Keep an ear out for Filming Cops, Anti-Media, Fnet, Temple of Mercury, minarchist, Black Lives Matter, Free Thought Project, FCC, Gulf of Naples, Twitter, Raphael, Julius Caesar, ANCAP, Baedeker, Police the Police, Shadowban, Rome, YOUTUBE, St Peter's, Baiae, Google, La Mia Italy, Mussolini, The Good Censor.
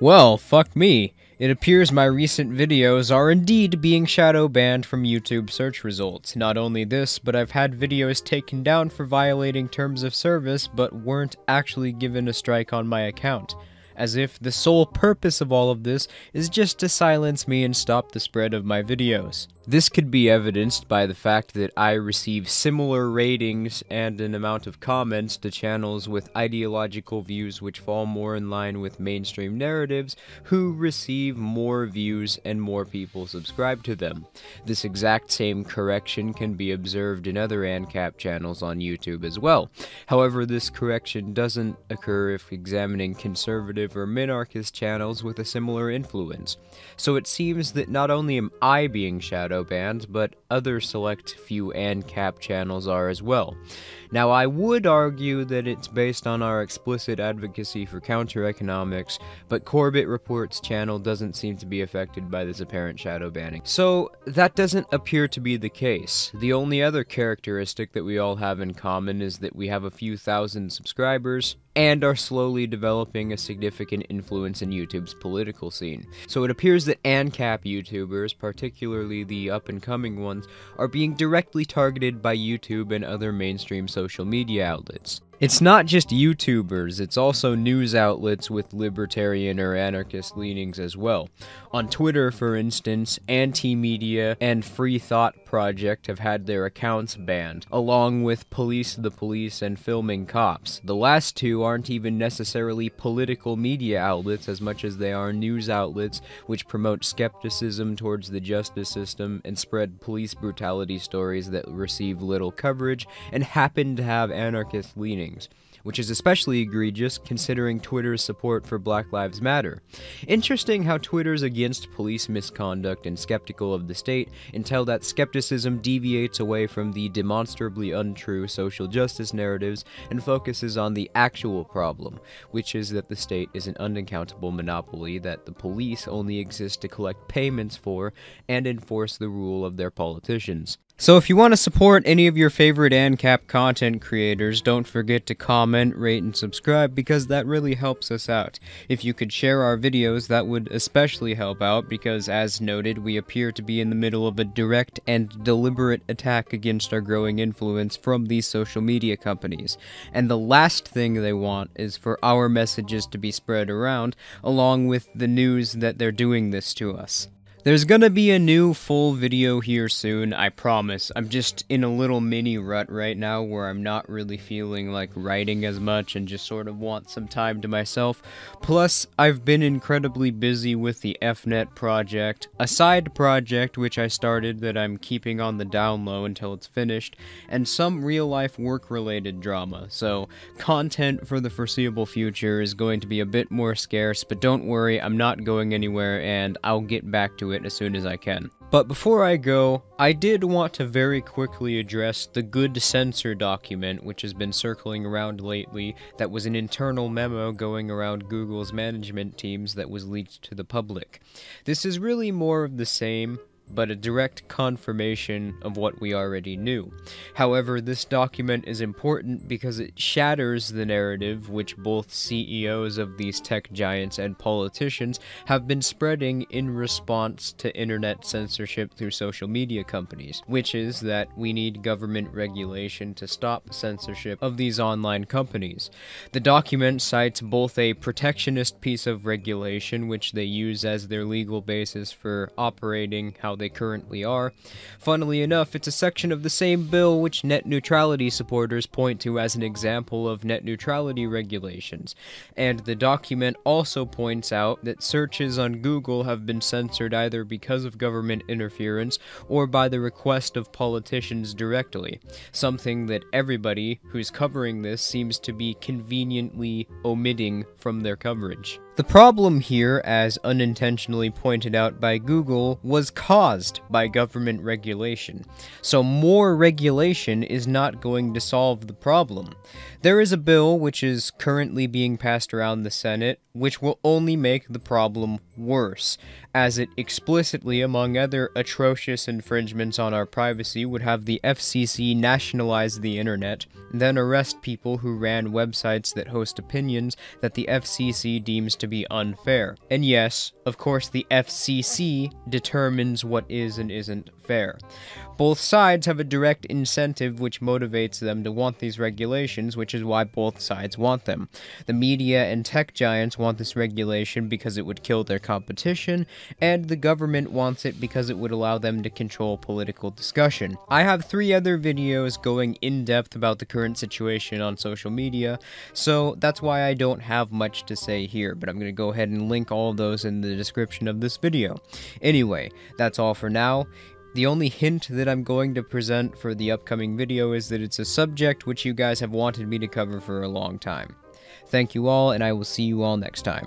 Well, fuck me. It appears my recent videos are indeed being shadow banned from YouTube search results. Not only this, but I've had videos taken down for violating terms of service but weren't actually given a strike on my account. As if the sole purpose of all of this is just to silence me and stop the spread of my videos. This could be evidenced by the fact that I receive similar ratings and an amount of comments to channels with ideological views which fall more in line with mainstream narratives, who receive more views and more people subscribe to them. This exact same correction can be observed in other ANCAP channels on YouTube as well. However, this correction doesn't occur if examining conservative or minarchist channels with a similar influence. So it seems that not only am I being shadowed, but other select few ANCAP channels are as well. Now, I would argue that it's based on our explicit advocacy for counter-economics, but Corbett Report's channel doesn't seem to be affected by this apparent shadow banning. So, that doesn't appear to be the case. The only other characteristic that we all have in common is that we have a few thousand subscribers, and are slowly developing a significant influence in YouTube's political scene. So it appears that ANCAP YouTubers, particularly the up-and-coming ones, are being directly targeted by YouTube and other mainstream social media outlets. It's not just YouTubers, it's also news outlets with libertarian or anarchist leanings as well. On Twitter, for instance, Anti-Media and Free Thought Project have had their accounts banned, along with Police the Police and Filming Cops. The last two aren't even necessarily political media outlets as much as they are news outlets which promote skepticism towards the justice system and spread police brutality stories that receive little coverage and happen to have anarchist leanings, which is especially egregious considering Twitter's support for Black Lives Matter. Interesting how Twitter's against police misconduct and skeptical of the state until that skepticism deviates away from the demonstrably untrue social justice narratives and focuses on the actual problem, which is that the state is an unaccountable monopoly that the police only exist to collect payments for and enforce the rule of their politicians. So if you want to support any of your favorite ANCAP content creators, don't forget to comment, rate, and subscribe because that really helps us out. If you could share our videos, that would especially help out because, as noted, we appear to be in the middle of a direct and deliberate attack against our growing influence from these social media companies. And the last thing they want is for our messages to be spread around, along with the news that they're doing this to us. There's gonna be a new full video here soon, I promise. I'm just in a little mini rut right now where I'm not really feeling like writing as much and just sort of want some time to myself. Plus, I've been incredibly busy with the Fnet project, a side project which I started that I'm keeping on the down low until it's finished, and some real-life work-related drama. So, content for the foreseeable future is going to be a bit more scarce, but don't worry, I'm not going anywhere and I'll get back to it as soon as I can. But before I go, I did want to very quickly address the Good Censor document which has been circling around lately that was an internal memo going around Google's management teams that was leaked to the public. This is really more of the same, but a direct confirmation of what we already knew. However, this document is important because it shatters the narrative which both CEOs of these tech giants and politicians have been spreading in response to internet censorship through social media companies, which is that we need government regulation to stop censorship of these online companies. The document cites both a protectionist piece of regulation, which they use as their legal basis for operating how they currently are. Funnily enough, it's a section of the same bill which net neutrality supporters point to as an example of net neutrality regulations, and the document also points out that searches on Google have been censored either because of government interference or by the request of politicians directly, something that everybody who's covering this seems to be conveniently omitting from their coverage. The problem here, as unintentionally pointed out by Google, was caused by government regulation. So more regulation is not going to solve the problem. There is a bill which is currently being passed around the Senate, which will only make the problem worse, as it explicitly, among other atrocious infringements on our privacy, would have the FCC nationalize the internet, then arrest people who ran websites that host opinions that the FCC deems to be unfair. And yes, of course, the FCC determines what is and isn't fair. Both sides have a direct incentive which motivates them to want these regulations, which is why both sides want them. The media and tech giants want this regulation because it would kill their competition, and the government wants it because it would allow them to control political discussion. I have 3 other videos going in depth about the current situation on social media, so that's why I don't have much to say here, but I'm going to go ahead and link all of those in the description of this video. Anyway, that's all for now. The only hint that I'm going to present for the upcoming video is that it's a subject which you guys have wanted me to cover for a long time. Thank you all, and I will see you all next time.